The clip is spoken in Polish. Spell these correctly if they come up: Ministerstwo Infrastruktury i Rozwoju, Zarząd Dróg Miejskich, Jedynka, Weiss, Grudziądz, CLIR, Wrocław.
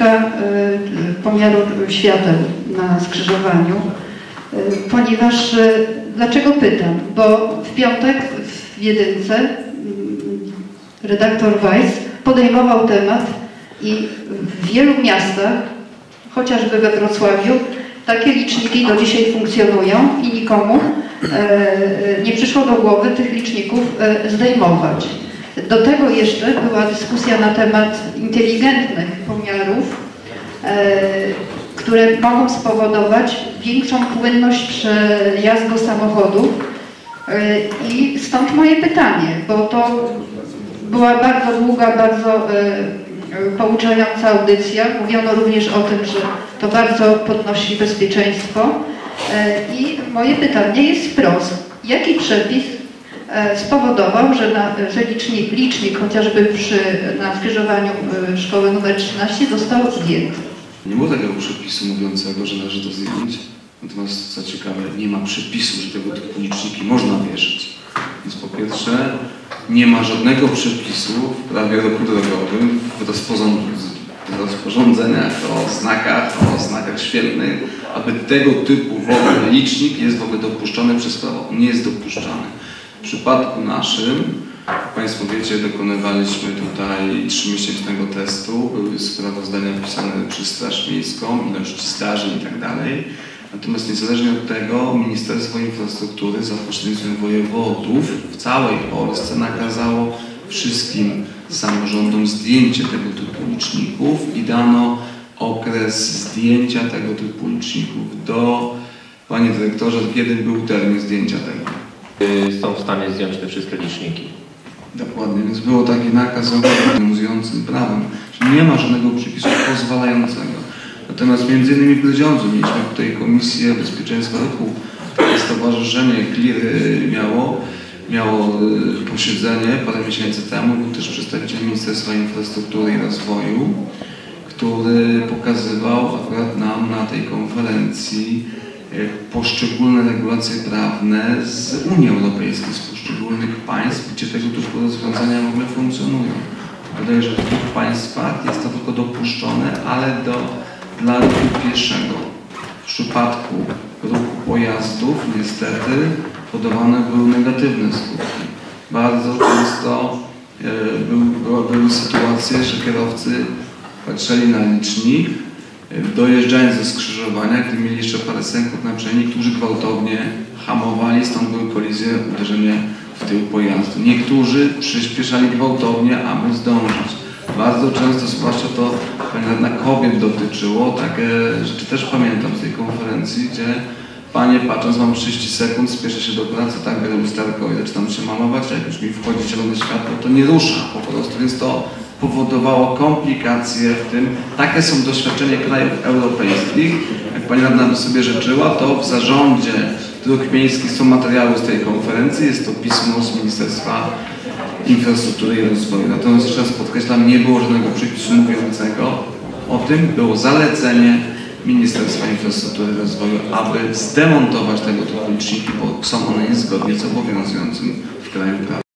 kilka pomiarów świateł na skrzyżowaniu, ponieważ dlaczego pytam? Bo w piątek w Jedynce redaktor Weiss podejmował temat i w wielu miastach, chociażby we Wrocławiu, takie liczniki do dzisiaj funkcjonują i nikomu nie przyszło do głowy tych liczników zdejmować. Do tego jeszcze była dyskusja na temat inteligentnych pomiarów, które mogą spowodować większą płynność przejazdu samochodów. I stąd moje pytanie, bo to była bardzo długa, bardzo pouczająca audycja. Mówiono również o tym, że to bardzo podnosi bezpieczeństwo. I moje pytanie jest wprost. Jaki przepis spowodował, że licznik chociażby na skrzyżowaniu szkoły nr 13 został zdjęty? Nie było takiego przepisu mówiącego, że należy to zdjąć. Natomiast co ciekawe, nie ma przepisu, że tego typu liczniki można wierzyć. Więc po pierwsze, nie ma żadnego przepisu w prawie ruchu drogowym, w rozporządzeniach o znakach świetlnych, aby tego typu w ogóle licznik jest w ogóle dopuszczony przez prawo. On nie jest dopuszczany. W przypadku naszym, jak Państwo wiecie, dokonywaliśmy tutaj 3-miesięcznego testu, były sprawozdania pisane przez Straż Miejską, ilość straży i tak dalej. Natomiast niezależnie od tego Ministerstwo Infrastruktury za pośrednictwem wojewodów w całej Polsce nakazało wszystkim samorządom zdjęcie tego typu liczników i dano okres zdjęcia tego typu liczników do... Panie Dyrektorze, kiedy był termin zdjęcia tego? Są w stanie zdjąć te wszystkie liczniki. Dokładnie, więc było taki nakaz obowiązującym prawem, że nie ma żadnego przepisu pozwalającego. Natomiast między innymi w Grudziądzu mieliśmy tutaj Komisję Bezpieczeństwa Ruchu. Stowarzyszenie CLIR miało posiedzenie parę miesięcy temu, był też przedstawiciel Ministerstwa Infrastruktury i Rozwoju, który pokazywał akurat nam na tej konferencji poszczególne regulacje prawne z Unii Europejskiej, z poszczególnych państw, gdzie tego typu rozwiązania w ogóle funkcjonują. Wydaje się, że w tych państwach jest to tylko dopuszczone, ale dla ruchu pieszego. W przypadku ruchu pojazdów niestety podawane były negatywne skutki. Bardzo często były sytuacje, że kierowcy patrzyli na licznik, dojeżdżając ze skrzyżowania, gdy mieli jeszcze parę sekund na przejściu, niektórzy gwałtownie hamowali, stąd były kolizje, uderzenie w tył pojazdu. Niektórzy przyspieszali gwałtownie, aby zdążyć. Bardzo często, zwłaszcza to na kobiet dotyczyło, takie rzeczy też pamiętam z tej konferencji, gdzie panie patrząc, mam 30 sekund, spieszę się do pracy, tak, będę lusterką, ile tam się malować, jak już mi wchodzi zielone światło, to nie rusza po prostu, więc to powodowało komplikacje w tym. Takie są doświadczenia krajów europejskich. Jak pani radna by sobie życzyła, to w Zarządzie Dróg Miejskich są materiały z tej konferencji, jest to pismo z Ministerstwa Infrastruktury i Rozwoju. Natomiast jeszcze raz podkreślam, nie było żadnego przepisu mówiącego o tym, było zalecenie Ministerstwa Infrastruktury i Rozwoju, aby zdemontować tego typu liczniki, bo są one niezgodnie z obowiązującym w kraju prawa.